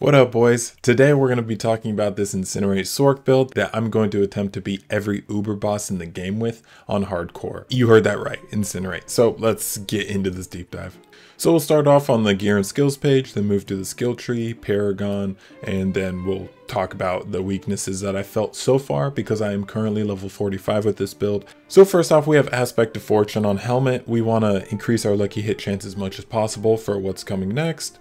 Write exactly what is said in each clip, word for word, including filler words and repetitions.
What up, boys? Today we're going to be talking about this Incinerate Sorc build that I'm going to attempt to beat every Uber boss in the game with on hardcore. You heard that right, Incinerate. So let's get into this deep dive. So we'll start off on the gear and skills page, then move to the skill tree, Paragon, and then we'll talk about the weaknesses that I felt so far because I am currently level forty-five with this build. So first off, we have Aspect of Fortune on Helmet. We want to increase our lucky hit chance as much as possible for what's coming next.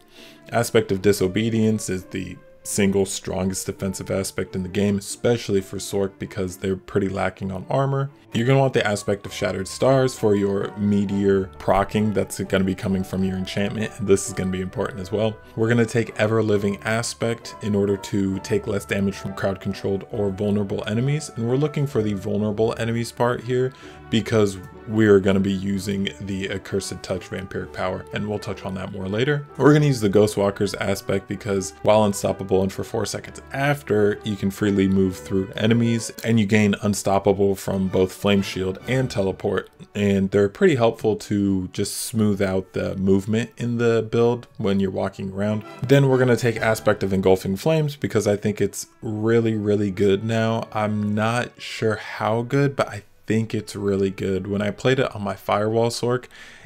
Aspect of Disobedience is the single strongest defensive aspect in the game, especially for Sorc because they're pretty lacking on armor. You're going to want the Aspect of Shattered Stars for your meteor proccing that's going to be coming from your enchantment, and this is going to be important as well. We're going to take Everliving Aspect in order to take less damage from crowd controlled or vulnerable enemies, and we're looking for the vulnerable enemies part here because we're going to be using the Accursed Touch vampiric power, and we'll touch on that more later. We're going to use the Ghost Walkers aspect because while unstoppable and for four seconds after, you can freely move through enemies and you gain unstoppable from both Flame Shield and Teleport, and they're pretty helpful to just smooth out the movement in the build when you're walking around. Then we're going to take Aspect of Engulfing Flames because I think it's really really good now. I'm not sure how good, but I think it's really good. When I played it on my Firewall Sorc,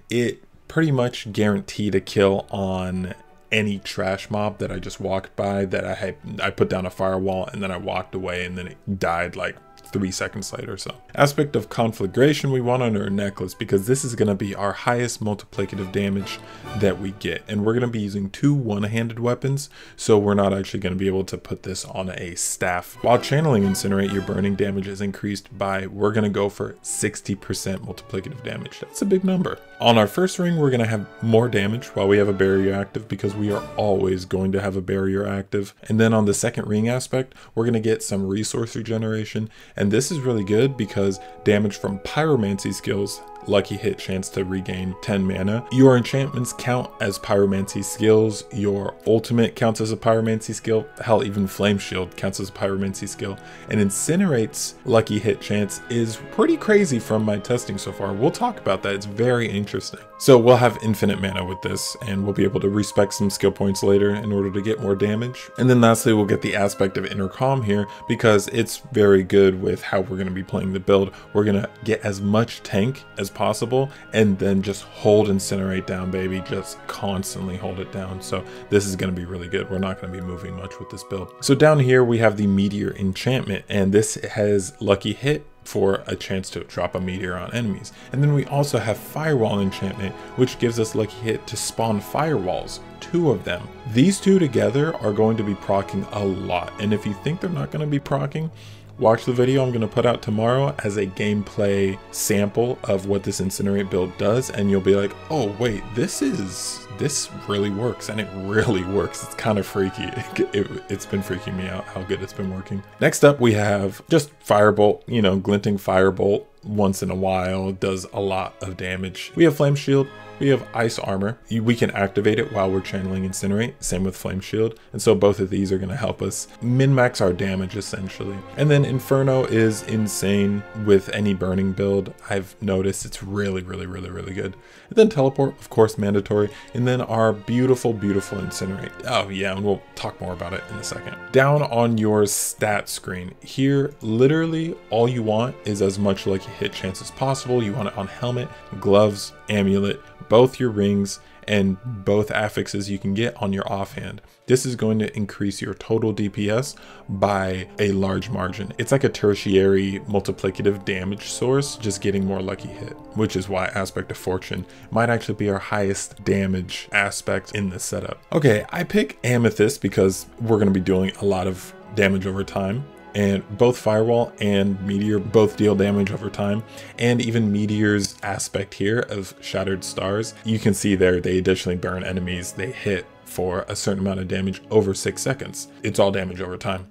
it pretty much guaranteed a kill on any trash mob that I just walked by, that I had, I put down a firewall and then I walked away and then it died like three seconds later or so. Aspect of Conflagration we want on our necklace because this is going to be our highest multiplicative damage that we get, and we're going to be using two one-handed weapons, so we're not actually going to be able to put this on a staff. While channeling Incinerate, your burning damage is increased by, we're going to go for sixty percent multiplicative damage. That's a big number. On our first ring, we're going to have more damage while we have a barrier active because we are always going to have a barrier active. And then on the second ring aspect, we're going to get some resource regeneration, and And this is really good because damage from Pyromancy skills, lucky hit chance to regain ten mana. Your enchantments count as Pyromancy skills, your ultimate counts as a Pyromancy skill, hell, even Flame Shield counts as a Pyromancy skill. And Incinerate's lucky hit chance is pretty crazy from my testing so far. We'll talk about that, it's very interesting. So we'll have infinite mana with this, and we'll be able to respec some skill points later in order to get more damage. And then lastly, we'll get the Aspect of Inner Calm here because it's very good with how we're going to be playing the build. We're going to get as much tank as possible and then just hold Incinerate down, baby, just constantly hold it down. So this is going to be really good. We're not going to be moving much with this build. So down here we have the meteor enchantment, and this has lucky hit for a chance to drop a meteor on enemies. And then we also have Firewall enchantment, which gives us lucky hit to spawn firewalls, two of them. These two together are going to be proccing a lot, and if you think they're not going to be proccing, watch the video I'm going to put out tomorrow as a gameplay sample of what this Incinerate build does, and you'll be like, oh wait, this is, this really works, and it really works. It's kind of freaky. It, it, it's been freaking me out how good it's been working. Next up we have just Firebolt, you know, Glinting Firebolt once in a while does a lot of damage. We have Flame Shield. We have Ice Armor. We can activate it while we're channeling Incinerate, same with Flame Shield, and so both of these are going to help us min-max our damage essentially. And then Inferno is insane with any burning build. I've noticed it's really really really really good. And then Teleport, of course, mandatory, and then our beautiful beautiful Incinerate. Oh yeah, and we'll talk more about it in a second. Down on your stat screen here, literally all you want is as much lucky hit chance as possible. You want it on helmet, gloves, amulet, both your rings, and both affixes you can get on your offhand. This is going to increase your total D P S by a large margin. It's like a tertiary multiplicative damage source, just getting more lucky hit, which is why Aspect of Fortune might actually be our highest damage aspect in this setup. Okay, I pick Amethyst because we're going to be doing a lot of damage over time, and both Firewall and Meteor both deal damage over time, and even Meteor's aspect here of Shattered Stars, you can see there they additionally burn enemies they hit for a certain amount of damage over six seconds. It's all damage over time.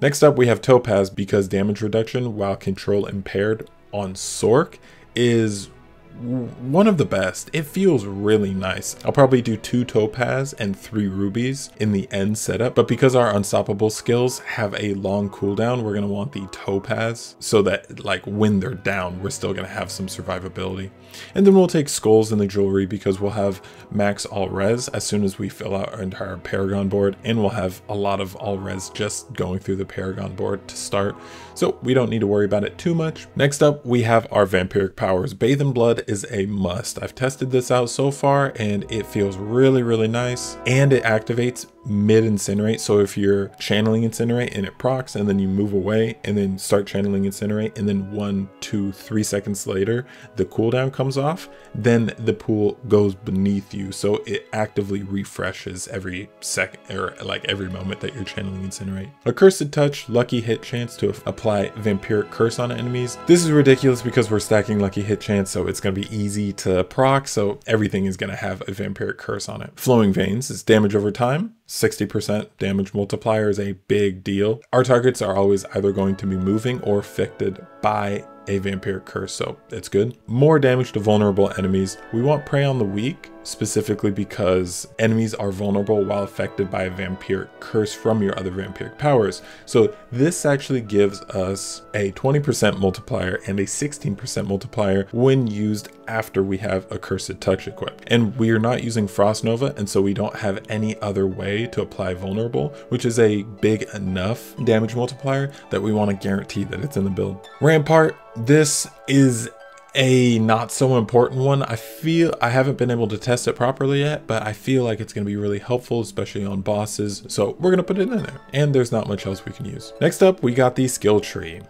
Next up we have Topaz because damage reduction while control impaired on Sorc is one of the best. It feels really nice. I'll probably do two topaz and three rubies in the end setup, but because our unstoppable skills have a long cooldown, we're going to want the topaz so that like when they're down, we're still going to have some survivability. And then we'll take skulls and the jewelry because we'll have max all res as soon as we fill out our entire paragon board, and we'll have a lot of all res just going through the paragon board to start, so we don't need to worry about it too much. Next up, we have our vampiric powers. Bathe in Blood is a must. I've tested this out so far and it feels really, really nice, and it activates mid incinerate. So if you're channeling incinerate and it procs and then you move away and then start channeling incinerate, and then one, two, three seconds later, the cooldown comes off, then the pool goes beneath you. So it actively refreshes every second, or like every moment that you're channeling incinerate. Accursed Touch, lucky hit chance to apply vampiric curse on enemies. This is ridiculous because we're stacking lucky hit chance, so it's going to be easy to proc. So everything is going to have a vampiric curse on it. Flowing Veins is damage over time. sixty percent damage multiplier is a big deal. Our targets are always either going to be moving or affected by a vampiric curse, so it's good. More damage to vulnerable enemies. We want Prey on the Weak, specifically because enemies are vulnerable while affected by a vampiric curse from your other vampiric powers. So this actually gives us a twenty percent multiplier and a sixteen percent multiplier when used after we have a Accursed Touch equipped. And we are not using Frost Nova, and so we don't have any other way to apply vulnerable, which is a big enough damage multiplier that we want to guarantee that it's in the build. Rampart, this is a not so important one. I feel I haven't been able to test it properly yet, but I feel like it's going to be really helpful, especially on bosses. So we're going to put it in there, and there's not much else we can use. Next up, we got the skill tree.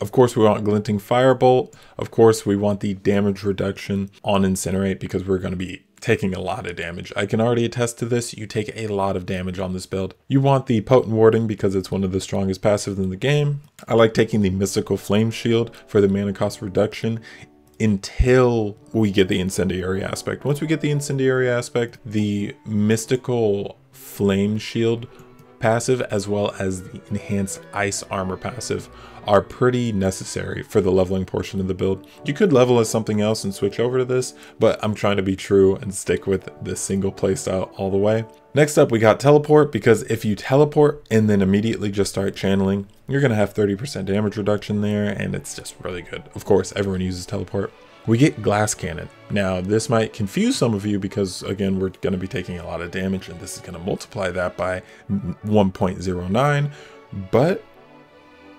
Of course, we want Glinting Firebolt. Of course, we want the damage reduction on Incinerate because we're going to be taking a lot of damage. I can already attest to this. You take a lot of damage on this build. You want the Potent Warding because it's one of the strongest passives in the game. I like taking the Mystical Flame Shield for the mana cost reduction until we get the Incendiary Aspect. Once we get the Incendiary Aspect, the Mystical Flame Shield passive as well as the Enhanced Ice Armor passive are pretty necessary for the leveling portion of the build. You could level as something else and switch over to this, but I'm trying to be true and stick with the single playstyle all the way. Next up, we got Teleport, because if you teleport and then immediately just start channeling, you're going to have thirty percent damage reduction there, and it's just really good. Of course, everyone uses Teleport. We get Glass Cannon. Now, this might confuse some of you because, again, we're going to be taking a lot of damage, and this is going to multiply that by one point zero nine, but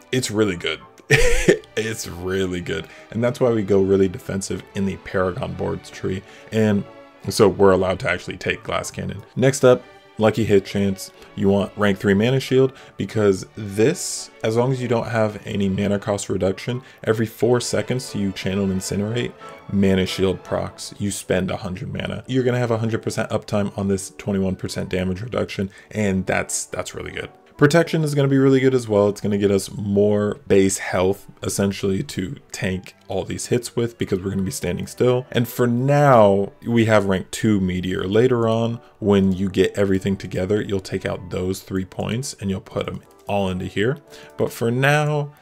it's really good. It's really good, and that's why we go really defensive in the Paragon Boards tree, and so we're allowed to actually take Glass Cannon. Next up, lucky hit chance. You want rank three mana shield because this, as long as you don't have any mana cost reduction, every four seconds you channel incinerate, mana shield procs. You spend one hundred mana. You're gonna have one hundred percent uptime on this, twenty-one percent damage reduction, and that's that's really good. Protection is going to be really good as well. It's going to get us more base health, essentially, to tank all these hits with because we're going to be standing still. And for now, we have rank two Meteor. Later on, when you get everything together, you'll take out those three points and you'll put them all into here. But for now,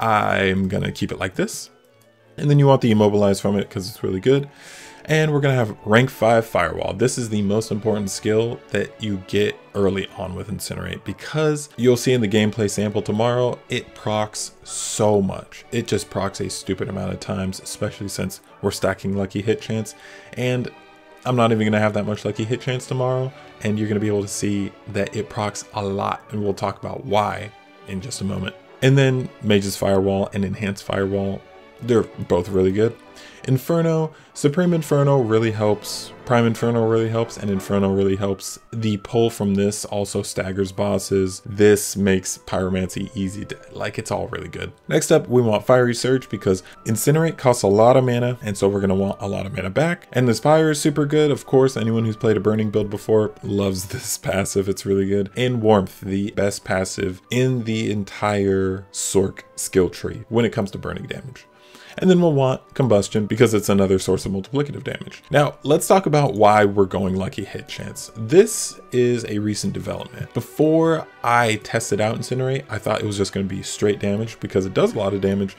I'm going to keep it like this. And then you want the immobilize from it because it's really good. And we're going to have rank five Firewall. This is the most important skill that you get early on with Incinerate because you'll see in the gameplay sample tomorrow, it procs so much. It just procs a stupid amount of times, especially since we're stacking lucky hit chance. And I'm not even going to have that much lucky hit chance tomorrow. And you're going to be able to see that it procs a lot. And we'll talk about why in just a moment. And then Mage's Firewall and Enhanced Firewall, they're both really good. Inferno, Supreme Inferno really helps, Prime Inferno really helps, and Inferno really helps. The pull from this also staggers bosses. This makes Pyromancy easy to, like, it's all really good. Next up, we want Fiery Surge because Incinerate costs a lot of mana, and so we're going to want a lot of mana back. And this fire is super good. Of course, anyone who's played a Burning build before loves this passive. It's really good. And Warmth, the best passive in the entire Sorc skill tree when it comes to burning damage. And then we'll want Combustion because it's another source of multiplicative damage. Now, let's talk about why we're going lucky hit chance. This is a recent development. Before I tested out Incinerate, I thought it was just going to be straight damage because it does a lot of damage,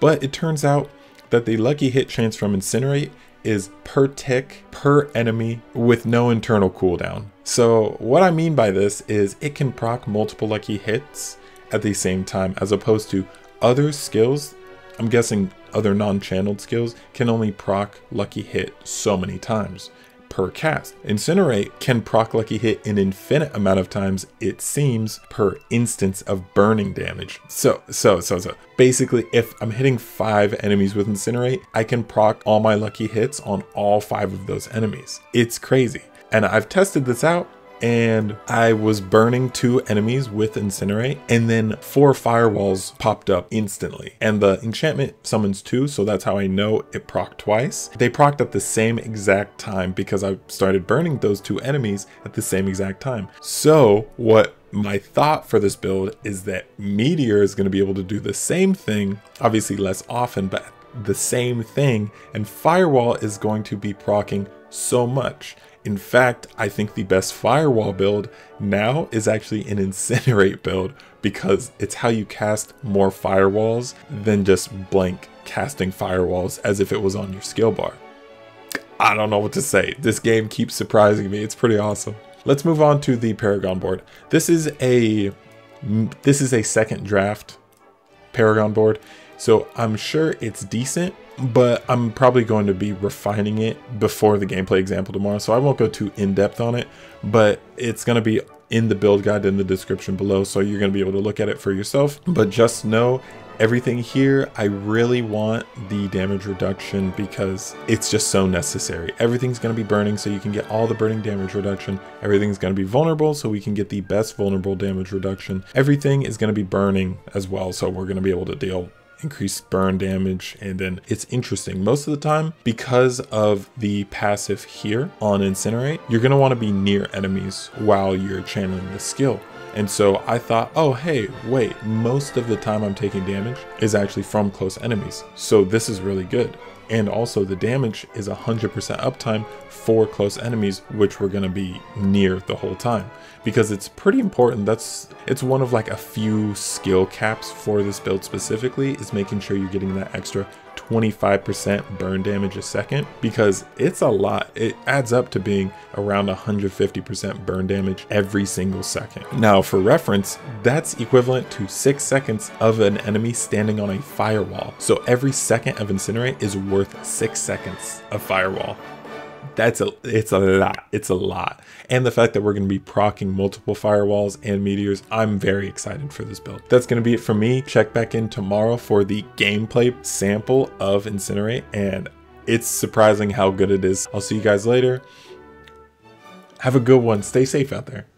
but it turns out that the lucky hit chance from Incinerate is per tick, per enemy, with no internal cooldown. So what I mean by this is it can proc multiple lucky hits at the same time, as opposed to other skills. I'm guessing other non-channeled skills can only proc lucky hit so many times per cast. Incinerate can proc lucky hit an infinite amount of times, it seems, per instance of burning damage. So, so, so, so. Basically, if I'm hitting five enemies with Incinerate, I can proc all my lucky hits on all five of those enemies. It's crazy. And I've tested this out, and I was burning two enemies with Incinerate, and then four firewalls popped up instantly. And the enchantment summons two, so that's how I know it procced twice. They procced at the same exact time because I started burning those two enemies at the same exact time. So what my thought for this build is that Meteor is going to be able to do the same thing, obviously less often, but the same thing, and Firewall is going to be proccing so much. In fact, I think the best firewall build now is actually an Incinerate build, because it's how you cast more firewalls than just blank casting firewalls as if it was on your skill bar. I don't know what to say. This game keeps surprising me. It's pretty awesome. Let's move on to the Paragon board. This is a this is a second draft Paragon board, so I'm sure it's decent, but I'm probably going to be refining it before the gameplay example tomorrow, so I won't go too in-depth on it, but it's going to be in the build guide in the description below, so you're going to be able to look at it for yourself. But just know everything here, I really want the damage reduction because it's just so necessary. Everything's going to be burning, so you can get all the burning damage reduction. Everything's going to be vulnerable, so we can get the best vulnerable damage reduction. Everything is going to be burning as well, so we're going to be able to deal increased burn damage. And then it's interesting, most of the time, because of the passive here on Incinerate, you're going to want to be near enemies while you're channeling the skill. And so I thought, oh hey, wait, most of the time I'm taking damage is actually from close enemies, so this is really good. And also the damage is one hundred percent uptime for close enemies, which we're going to be near the whole time, because it's pretty important. That's it's one of like a few skill caps for this build specifically, is making sure you're getting that extra twenty-five percent burn damage a second, because it's a lot. It adds up to being around one hundred fifty percent burn damage every single second. Now for reference, that's equivalent to six seconds of an enemy standing on a firewall. So every second of Incinerate is worth six seconds of firewall. That's a, it's a lot, it's a lot. And the fact that we're gonna be proccing multiple firewalls and meteors, I'm very excited for this build. That's gonna be it for me. Check back in tomorrow for the gameplay sample of Incinerate, and it's surprising how good it is. I'll see you guys later. Have a good one, stay safe out there.